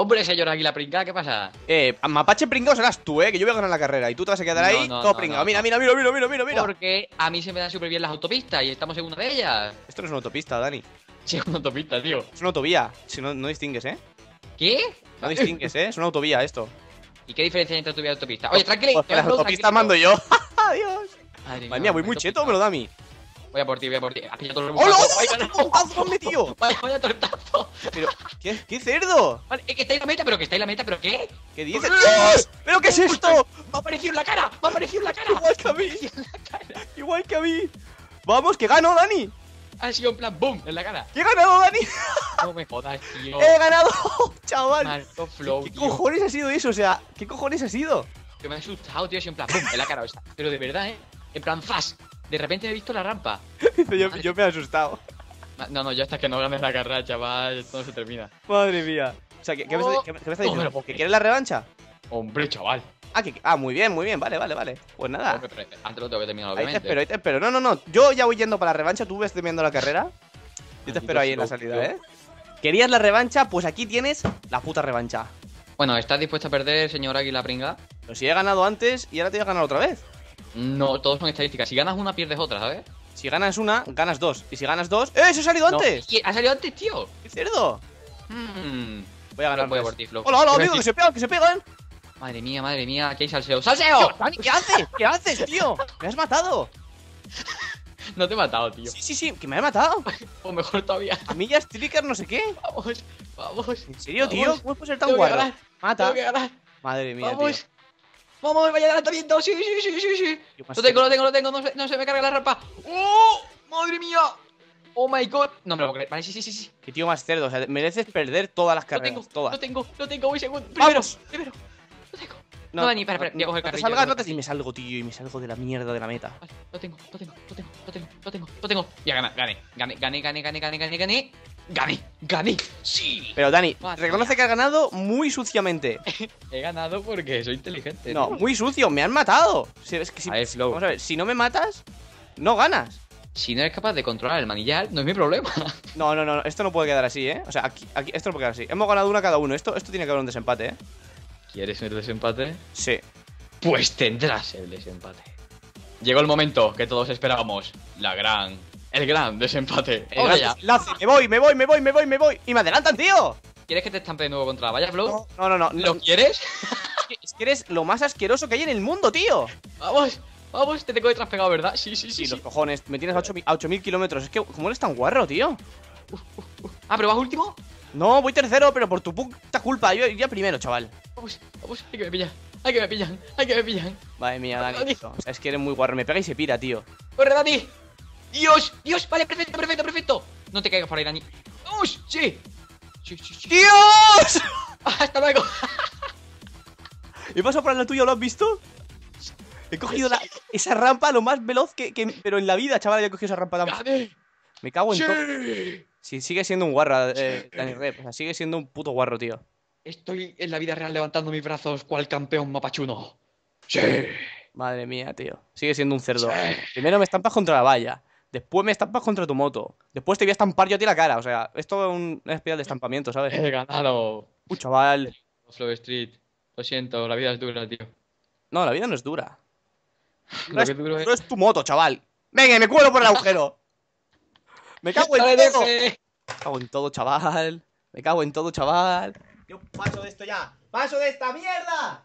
Hombre, señor Águila pringada, ¿qué pasa? Mapache pringado serás tú, que yo voy a ganar la carrera y tú te vas a quedar ahí todo pringado. Mira. Porque a mí se me dan súper bien las autopistas y estamos en una de ellas. Esto no es una autopista, Dani. Sí, es una autopista, tío. Es una autovía, si no distingues, ¿eh? ¿Qué? No distingues, ¿eh? Es una autovía esto. ¿Y qué diferencia hay entre autovía y autopista? Oye, tranquilo. Las autopistas mando yo. Adiós. Madre mía, voy muy cheto, me lo da a mí. Voy a por ti, voy a por ti. Has pillado todo el mundo. ¡Tortazo, tío! ¡Vaya tortazo! Pero, ¿qué cerdo? Vale, es que está en la meta, pero ¿qué? ¿Qué dices? ¡Dios! ¿Pero qué es esto? ¡Me ha aparecido en la cara! ¡Me ha aparecido en la cara! Igual que a mí. Igual que a mí. Vamos, que gano, Dani. Ha sido en plan boom en la cara. ¡He ganado, Dani! No me jodas, tío. ¡He ganado, chaval! Marco Flow, ¿Qué cojones ha sido eso? O sea, ¿qué cojones ha sido? Que me ha asustado, tío, así en plan boom en la cara. Pero de verdad, en plan fast. De repente me he visto la rampa. yo me he asustado. No, ya hasta que no ganes la carrera, chaval. Esto no se termina. Madre mía. O sea, ¿qué me estás diciendo? ¿Que quieres la revancha? Hombre, chaval. Ah, muy bien. Vale. Pues nada. Hombre, pero antes lo tengo que terminar, obviamente. Ahí te espero. No. Yo ya voy yendo para la revancha. Tú ves viendo la carrera. Yo te espero ahí en la salida, ¿eh? ¿Querías la revancha? Pues aquí tienes la puta revancha. Bueno, ¿estás dispuesto a perder, señor Águila Pringa? Pero si he ganado antes y ahora te voy a ganar otra vez. No, todos son estadísticas. Si ganas una, pierdes otra, ¿sabes? Si ganas una, ganas dos. Y si ganas dos... ¡Eh! ¡Eso ha salido antes! ¡Ha salido antes, tío! ¡Qué cerdo! Voy a ganar. Voy a por ti, Flo. ¡Hola, amigo! ¡Que se pegan, Madre mía. Aquí hay salseo. ¡Salseo! ¿Qué haces? ¿Qué haces, tío? ¡Me has matado! No te he matado, tío. Sí, que me has matado. O mejor todavía. A mí ya Striker no sé qué. Vamos. ¿En serio, tío? ¿Cómo puedes ser tan guay? Mata. Madre mía, tío. Vamos, vaya adelantamiento, sí. Lo tengo, no se me carga la rampa. ¡Oh! ¡Madre mía! ¡Oh my god! No me lo puedo creer. Vale, sí. Qué tío más cerdo, o sea, mereces perder todas las carreras. Lo tengo, voy segundo. Primero. Lo tengo. No, Dani, espera, voy a coger carrera. Y me salgo, tío, de la mierda de la meta. Vale, lo tengo. Ya gané. Sí. Pero Dani, reconoce que has ganado muy suciamente. He ganado porque soy inteligente. No, muy sucio, me han matado. Vamos a ver, si no me matas, no ganas. Si no eres capaz de controlar el manillar, no es mi problema. No, esto no puede quedar así, ¿eh? O sea, aquí esto no puede quedar así. Hemos ganado una cada uno, esto tiene que haber un desempate, ¿eh? ¿Quieres el desempate? Sí. Pues tendrás el desempate. Llegó el momento que todos esperábamos. El gran desempate. Hola, me voy. Y me adelantan, tío. ¿Quieres que te estampe de nuevo contra la valla, Flow? No. ¿Lo quieres? Es que eres lo más asqueroso que hay en el mundo, tío. Vamos, te tengo detrás pegado, ¿verdad? Sí. Los cojones, me tienes a 8.000 kilómetros. Es que, ¿cómo eres tan guarro, tío? Ah, ¿pero vas último? No, voy tercero, pero por tu puta culpa. Yo iría primero, chaval. Vamos, hay que me pillan. Madre mía, Dani. Es que eres muy guarro, me pega y se pira, tío. ¡Corre, Dani! ¡Dios! Vale, perfecto. No te caigas por ahí, Dani. ¡Ush! Sí. ¡Dios! ¡Hasta luego! He pasado por la tuya, ¿lo has visto? He cogido esa rampa lo más veloz pero en la vida, chaval, he cogido esa rampa tan... Me cago en todo. Sí, sigue siendo un guarro, TheDaniRep. O sea, sigue siendo un puto guarro, tío. Estoy en la vida real levantando mis brazos cual campeón mapachuno. ¡Sí! Madre mía, tío. Sigue siendo un cerdo. Sí. Primero me estampas contra la valla. Después me estampas contra tu moto. Después te voy a estampar yo a ti la cara. O sea, esto es una espiral de estampamiento, ¿sabes? He ganado. Chaval. FlowStreet. Lo siento, la vida es dura, tío. No, la vida no es dura. Lo que es tu moto, chaval. Venga, me cuelo por el agujero. Me cago en todo. Me cago en todo, chaval. Yo paso de esto ya. ¡Paso de esta mierda!